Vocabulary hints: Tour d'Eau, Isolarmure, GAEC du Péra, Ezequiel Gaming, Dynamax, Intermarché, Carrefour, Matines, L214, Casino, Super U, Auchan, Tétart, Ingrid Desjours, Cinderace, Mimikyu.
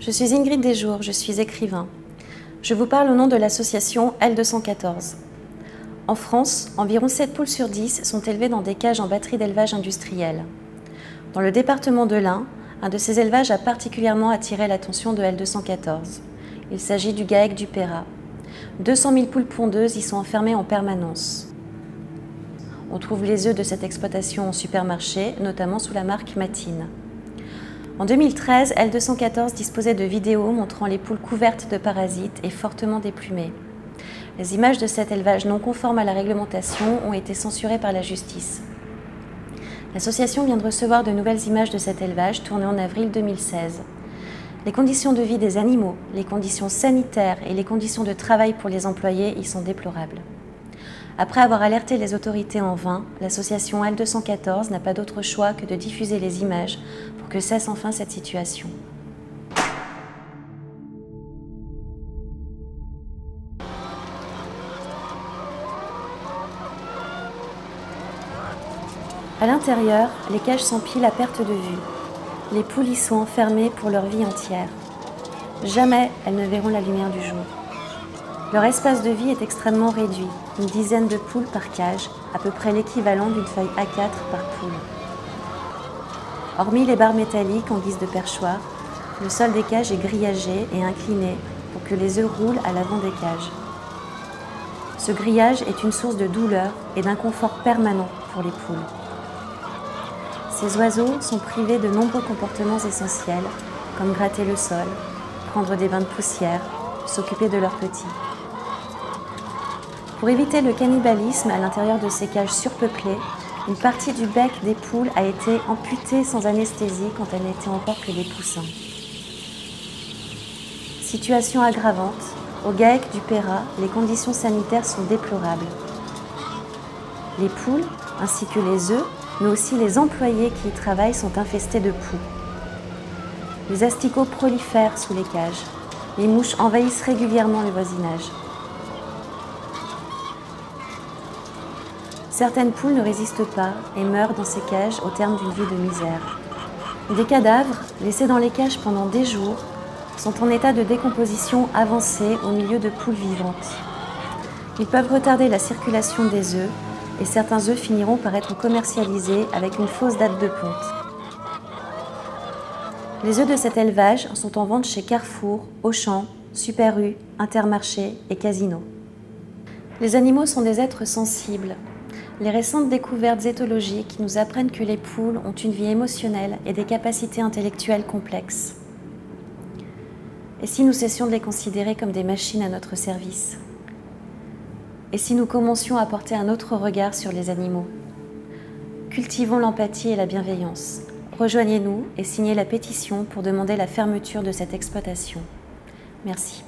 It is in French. Je suis Ingrid Desjours, je suis écrivain. Je vous parle au nom de l'association L214. En France, environ 7 poules sur 10 sont élevées dans des cages en batterie d'élevage industriel. Dans le département de l'Ain, un de ces élevages a particulièrement attiré l'attention de L214. Il s'agit du GAEC du Péra. 200 000 poules pondeuses y sont enfermées en permanence. On trouve les œufs de cette exploitation en supermarché, notamment sous la marque Matines. En 2013, L214 disposait de vidéos montrant les poules couvertes de parasites et fortement déplumées. Les images de cet élevage non conforme à la réglementation ont été censurées par la justice. L'association vient de recevoir de nouvelles images de cet élevage tournées en avril 2016. Les conditions de vie des animaux, les conditions sanitaires et les conditions de travail pour les employés y sont déplorables. Après avoir alerté les autorités en vain, l'association L214 n'a pas d'autre choix que de diffuser les images pour que cesse enfin cette situation. À l'intérieur, les cages s'empilent à perte de vue. Les poules y sont enfermées pour leur vie entière. Jamais elles ne verront la lumière du jour. Leur espace de vie est extrêmement réduit, une dizaine de poules par cage, à peu près l'équivalent d'une feuille A4 par poule. Hormis les barres métalliques en guise de perchoir, le sol des cages est grillagé et incliné pour que les œufs roulent à l'avant des cages. Ce grillage est une source de douleur et d'inconfort permanent pour les poules. Ces oiseaux sont privés de nombreux comportements essentiels, comme gratter le sol, prendre des bains de poussière, s'occuper de leurs petits. Pour éviter le cannibalisme à l'intérieur de ces cages surpeuplées, une partie du bec des poules a été amputée sans anesthésie quand elles n'étaient encore que des poussins. Situation aggravante, au GAEC du Péra, les conditions sanitaires sont déplorables. Les poules, ainsi que les œufs, mais aussi les employés qui y travaillent sont infestés de poux. Les asticots prolifèrent sous les cages. Les mouches envahissent régulièrement le voisinage. Certaines poules ne résistent pas et meurent dans ces cages au terme d'une vie de misère. Des cadavres, laissés dans les cages pendant des jours, sont en état de décomposition avancée au milieu de poules vivantes. Ils peuvent retarder la circulation des œufs, et certains œufs finiront par être commercialisés avec une fausse date de ponte. Les œufs de cet élevage sont en vente chez Carrefour, Auchan, Super U, Intermarché et Casino. Les animaux sont des êtres sensibles. Les récentes découvertes éthologiques nous apprennent que les poules ont une vie émotionnelle et des capacités intellectuelles complexes. Et si nous cessions de les considérer comme des machines à notre service ? Et si nous commencions à porter un autre regard sur les animaux? Cultivons l'empathie et la bienveillance. Rejoignez-nous et signez la pétition pour demander la fermeture de cette exploitation. Merci.